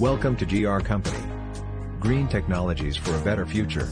Welcome to GR Company. Green technologies for a better future.